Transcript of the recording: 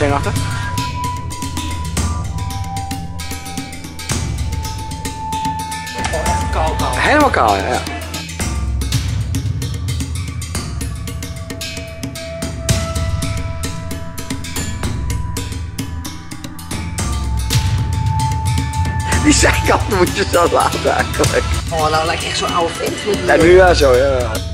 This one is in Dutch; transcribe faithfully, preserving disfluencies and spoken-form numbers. zenuwachtig? Oh, echt kaal, kaal. Helemaal kaal, ja. ja. Die zijkant moet je zo laten eigenlijk. Oh, nou lijkt echt zo'n oude vent. Ja, nu wel zo, ja.